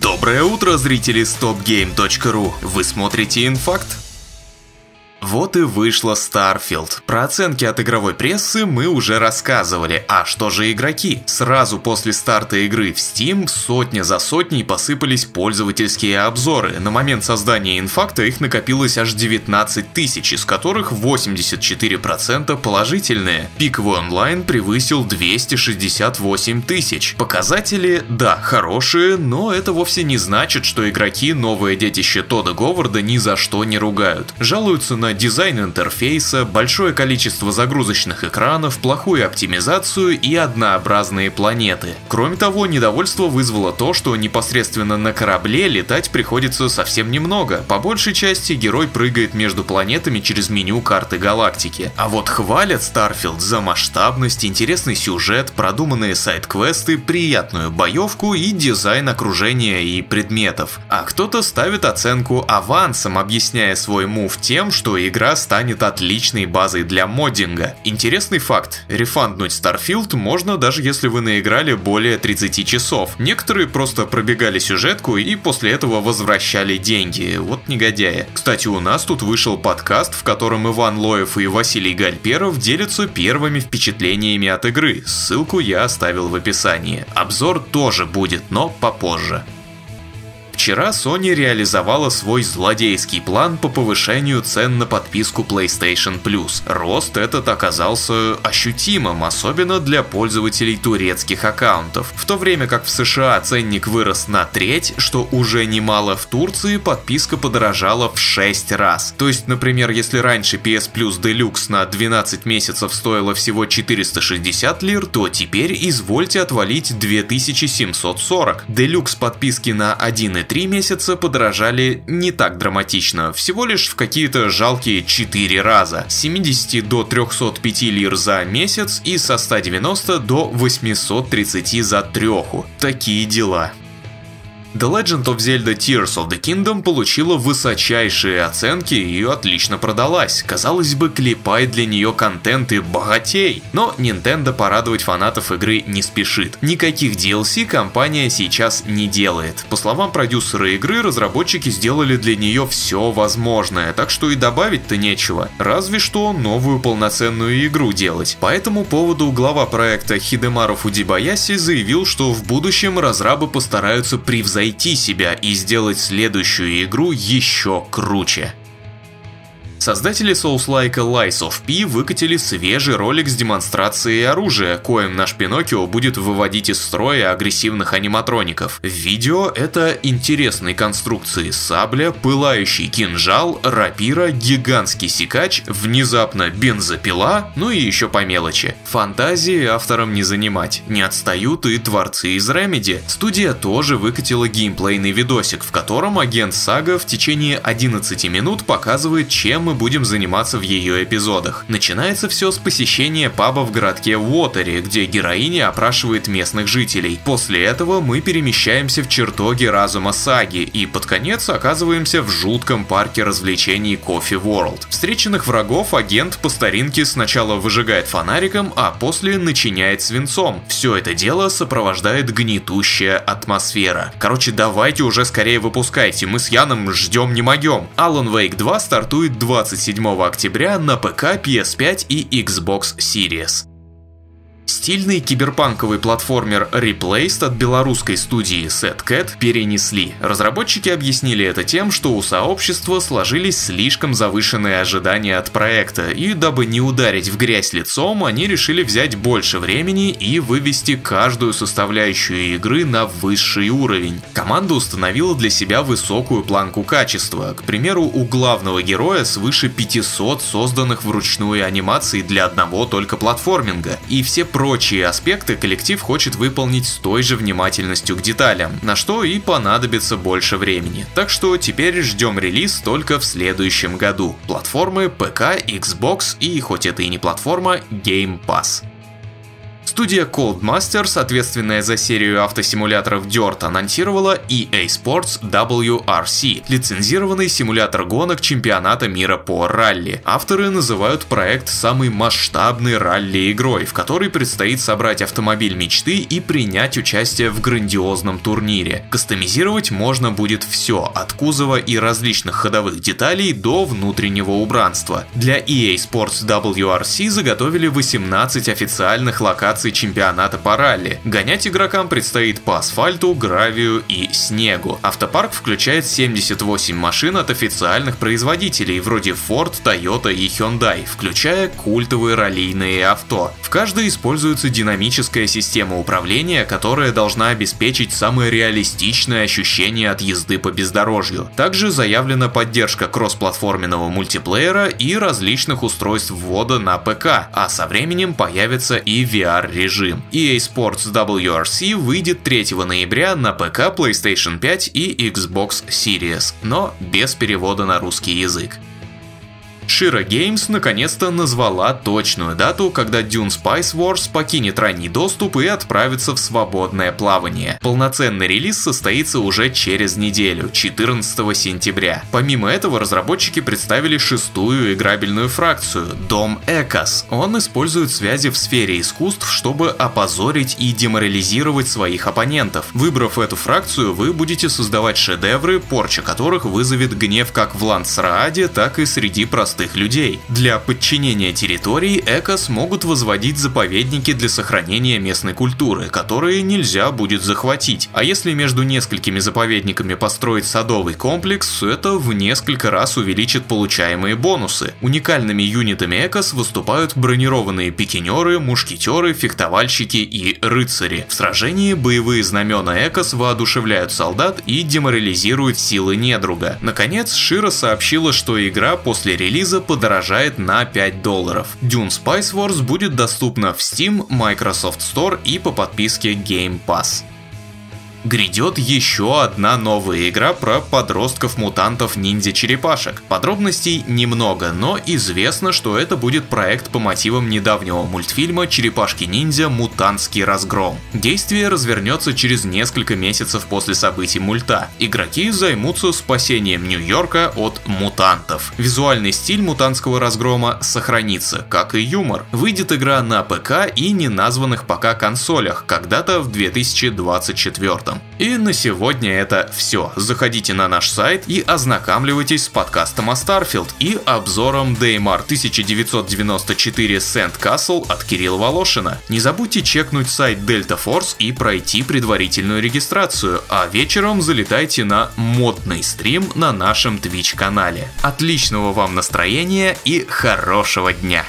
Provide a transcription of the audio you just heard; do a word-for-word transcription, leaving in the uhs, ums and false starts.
Доброе утро, зрители StopGame.ru! Вы смотрите Инфакт? Вот и вышла Starfield. Про оценки от игровой прессы мы уже рассказывали, а что же игроки? Сразу после старта игры в Steam сотня за сотней посыпались пользовательские обзоры. На момент создания Инфакта их накопилось аж девятнадцать тысяч, из которых восемьдесят четыре процента положительные. Пиковый онлайн превысил двести шестьдесят восемь тысяч. Показатели, да, хорошие, но это вовсе не значит, что игроки новое детище Тодда Говарда ни за что не ругают. Жалуются на дизайн интерфейса, большое количество загрузочных экранов, плохую оптимизацию и однообразные планеты. Кроме того, недовольство вызвало то, что непосредственно на корабле летать приходится совсем немного. По большей части герой прыгает между планетами через меню карты галактики. А вот хвалят Starfield за масштабность, интересный сюжет, продуманные сайд-квесты, приятную боевку и дизайн окружения и предметов. А кто-то ставит оценку авансом, объясняя свой мув тем, что что игра станет отличной базой для моддинга. Интересный факт: рефанднуть Starfield можно, даже если вы наиграли более тридцати часов. Некоторые просто пробегали сюжетку и после этого возвращали деньги. Вот негодяи. Кстати, у нас тут вышел подкаст, в котором Иван Лоев и Василий Гальперов делятся первыми впечатлениями от игры. Ссылку я оставил в описании. Обзор тоже будет, но попозже. Вчера Sony реализовала свой злодейский план по повышению цен на подписку PlayStation Plus. Рост этот оказался ощутимым, особенно для пользователей турецких аккаунтов. В то время как в США ценник вырос на треть, что уже немало, в Турции подписка подорожала в шесть раз. То есть, например, если раньше пи эс Plus Deluxe на двенадцать месяцев стоила всего четыреста шестьдесят лир, то теперь извольте отвалить две тысячи семьсот сорок. Deluxe подписки на один и три месяца подорожали не так драматично, всего лишь в какие-то жалкие четыре раза, с семидесяти до трёхсот пяти лир за месяц и со ста девяноста до восьмисот тридцати за трёху. Такие дела. The Legend of Zelda: Tears of the Kingdom получила высочайшие оценки и отлично продалась. Казалось бы, клепай для нее контент и богатей. Но Nintendo порадовать фанатов игры не спешит. Никаких ди эл си компания сейчас не делает. По словам продюсера игры, разработчики сделали для нее все возможное, так что и добавить-то нечего. Разве что новую полноценную игру делать. По этому поводу глава проекта Хидэмаро Фудзибаяси заявил, что в будущем разрабы постараются превзойти себя и сделать следующую игру еще круче. Создатели соус-лайка Lies of P выкатили свежий ролик с демонстрацией оружия, коим наш Пиноккио будет выводить из строя агрессивных аниматроников. В видео это интересные конструкции: сабля, пылающий кинжал, рапира, гигантский секач, внезапно бензопила, ну и еще по мелочи. Фантазии авторам не занимать. Не отстают и творцы из Remedy. Студия тоже выкатила геймплейный видосик, в котором агент Сага в течение одиннадцати минут показывает, чем мы будем заниматься в ее эпизодах. Начинается все с посещения паба в городке Уотери, где героиня опрашивает местных жителей. После этого мы перемещаемся в чертоги разума Саги и под конец оказываемся в жутком парке развлечений Coffee World. Встреченных врагов агент по старинке сначала выжигает фонариком, а после начиняет свинцом. Все это дело сопровождает гнетущая атмосфера. Короче, давайте уже скорее выпускайте, мы с Яном ждем не могем. Alan Wake два стартует двадцать седьмого октября на ПК, пи эс пять и Xbox Series. Стильный киберпанковый платформер Replaced от белорусской студии SetCat перенесли. Разработчики объяснили это тем, что у сообщества сложились слишком завышенные ожидания от проекта, и дабы не ударить в грязь лицом, они решили взять больше времени и вывести каждую составляющую игры на высший уровень. Команда установила для себя высокую планку качества. К примеру, у главного героя свыше пятисот созданных вручную анимаций для одного только платформинга, и все прочие аспекты коллектив хочет выполнить с той же внимательностью к деталям, на что и понадобится больше времени. Так что теперь ждем релиз только в следующем году. Платформы ПК, Xbox и, хоть это и не платформа, Game Pass. Студия Codemasters, ответственная за серию автосимуляторов Dirt, анонсировала и эй Sports дабл ю ар си, лицензированный симулятор гонок чемпионата мира по ралли. Авторы называют проект самой масштабной ралли-игрой, в которой предстоит собрать автомобиль мечты и принять участие в грандиозном турнире. Кастомизировать можно будет все, от кузова и различных ходовых деталей до внутреннего убранства. Для и эй Sports дабл ю ар си заготовили восемнадцать официальных локаций чемпионата по ралли. Гонять игрокам предстоит по асфальту, гравию и снегу. Автопарк включает семьдесят восемь машин от официальных производителей, вроде Ford, Toyota и Hyundai, включая культовые раллийные авто. В каждой используется динамическая система управления, которая должна обеспечить самое реалистичное ощущение от езды по бездорожью. Также заявлена поддержка кроссплатформенного мультиплеера и различных устройств ввода на ПК, а со временем появится и ви ар-режим. и эй Sports дабл ю ар си выйдет третьего ноября на ПК, PlayStation пять и Xbox Series, но без перевода на русский язык. Шира Games наконец-то назвала точную дату, когда Dune: Spice Wars покинет ранний доступ и отправится в свободное плавание. Полноценный релиз состоится уже через неделю, четырнадцатого сентября. Помимо этого, разработчики представили шестую играбельную фракцию — Дом Экос. Он использует связи в сфере искусств, чтобы опозорить и деморализировать своих оппонентов. Выбрав эту фракцию, вы будете создавать шедевры, порча которых вызовет гнев как в Лансрааде, так и среди простых людей. Для подчинения территорий Экос могут возводить заповедники для сохранения местной культуры, которые нельзя будет захватить. А если между несколькими заповедниками построить садовый комплекс, это в несколько раз увеличит получаемые бонусы. Уникальными юнитами Экос выступают бронированные пикинеры, мушкетеры, фехтовальщики и рыцари. В сражении боевые знамена Экос воодушевляют солдат и деморализируют силы недруга. Наконец, Шира сообщила, что игра после релиза подорожает на пять долларов. Dune: Spice Wars будет доступна в Steam, Microsoft Store и по подписке Game Pass. Грядет еще одна новая игра про подростков-мутантов-ниндзя-черепашек. Подробностей немного, но известно, что это будет проект по мотивам недавнего мультфильма «Черепашки-ниндзя. Мутантский разгром». Действие развернется через несколько месяцев после событий мульта. Игроки займутся спасением Нью-Йорка от мутантов. Визуальный стиль «Мутантского разгрома» сохранится, как и юмор. Выйдет игра на ПК и неназванных пока консолях когда-то в две тысячи двадцать четвёртом. И на сегодня это все. Заходите на наш сайт и ознакомьтесь с подкастом о Starfield и обзором Daymare: тысяча девятьсот девяносто четыре Sandcastle от Кирилла Волошина. Не забудьте чекнуть сайт Delta Force и пройти предварительную регистрацию, а вечером залетайте на модный стрим на нашем Twitch канале. Отличного вам настроения и хорошего дня!